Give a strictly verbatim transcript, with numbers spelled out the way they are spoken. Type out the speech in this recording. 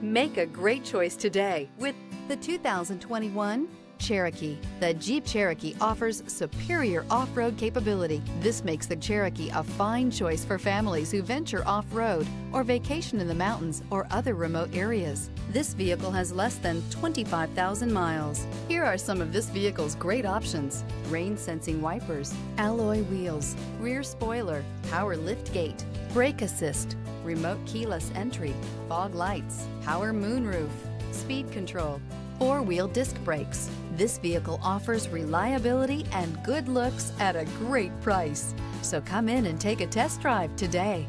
Make a great choice today with the two thousand twenty-one Cherokee. The Jeep Cherokee offers superior off-road capability. This makes the Cherokee a fine choice for families who venture off-road or vacation in the mountains or other remote areas. This vehicle has less than twenty-five thousand miles. Here are some of this vehicle's great options: rain-sensing wipers, alloy wheels, rear spoiler, power liftgate, brake assist, remote keyless entry, fog lights, power moonroof, speed control, four-wheel disc brakes. This vehicle offers reliability and good looks at a great price. So come in and take a test drive today.